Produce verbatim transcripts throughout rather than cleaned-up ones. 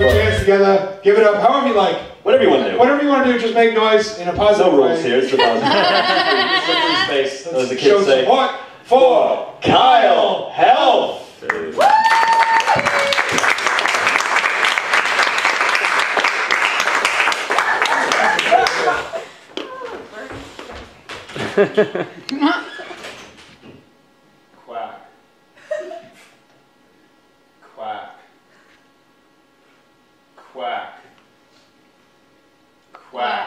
Put your hands together, give it up, however you like. Whatever you want to do. Whatever you want to do, just make noise in a positive way. No rules here, it's for positive. Space, as the kids say. Support for Kyle Helf. Quack. Quack. Quack. Quack.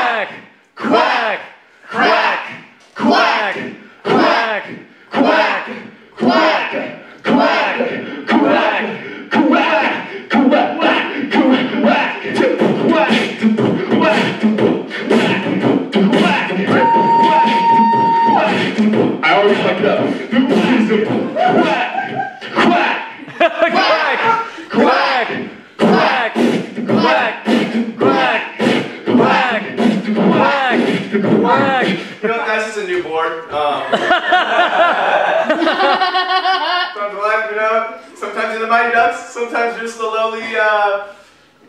Quack! Quack! I always fuck it up. Quack! Quack! Quack! Quack! Quack! Quack! Quack! Quack! Quack! You know, that's just a new board. Um, sometimes laughing it up. Sometimes in the Mighty Ducks. Sometimes just the lowly, uh,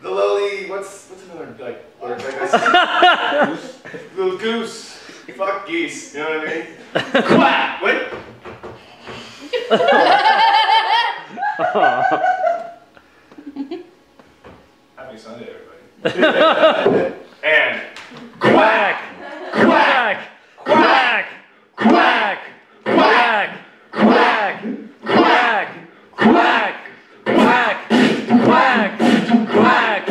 the lowly, what's, what's another, like, word, I guess? Little goose. Fuck geese, you know what I mean? Quack! What? Happy Sunday, everybody. And quack! Quack! Quack! Quack! Quack! Quack! Quack! Quack! Quack! Quack! Quack! Quack! Quack! Quack!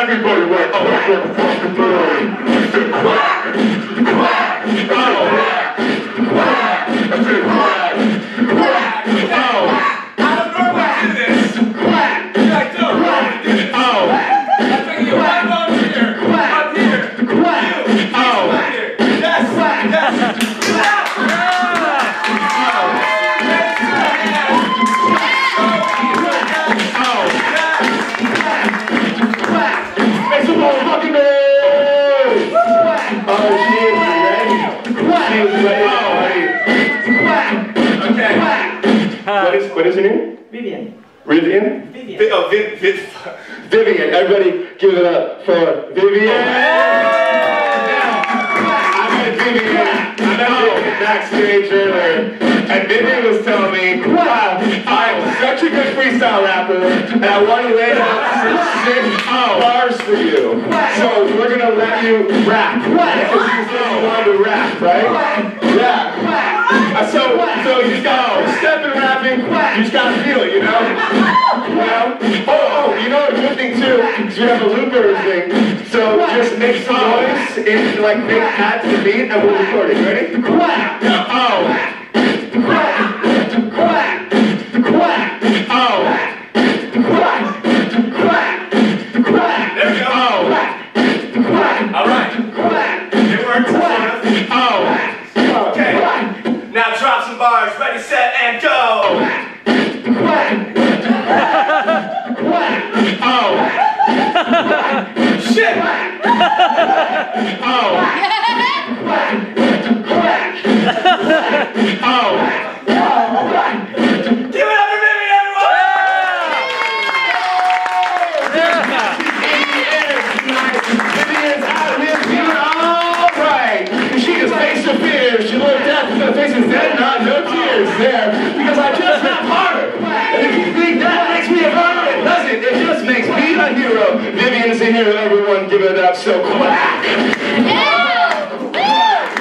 Everybody went, oh, I'm a fucking bird. Quack! Quack! What is your name? Vivian. Vivian? Vivian. Vi oh, vi vi Vivian. Everybody give it up for Vivian. I met Vivian. I met her Max Cage earlier. And Vivian was telling me, wow, I am such a good freestyle rapper, and I want to lay down six bars for you. So we're going to let you rap. Because you said you wanted to rap, right? Yeah. So, so you just got to step in rapping, you just got to feel it, you know? You know? Oh, oh, you know a good thing too, is you have a looper thing. So just make some noise and like make add to the beat and we'll record it. Ready? Quack! Oh! Ready, set, and go! Quack! Quack! Quack! Oh! Quack! Shit! Quack! Oh! Quack! Quack! Quack! Oh! Give it up for Vivian, everyone! Yeah! Yeah! She's eighty years tonight. Vivian's out of here, feeling all right. She just faced her fears. She looked death in the face and said, not no tears. There, because I just rap harder. And if you think that makes me a hero, it doesn't. It just makes me a hero. Vivian is a hero. Everyone give it up. So quack. Yeah. Quack.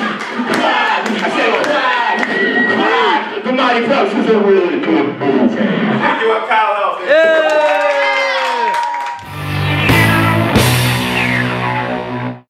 I said quack. Quack. The Mighty Ducks is a really good movie. Thank you,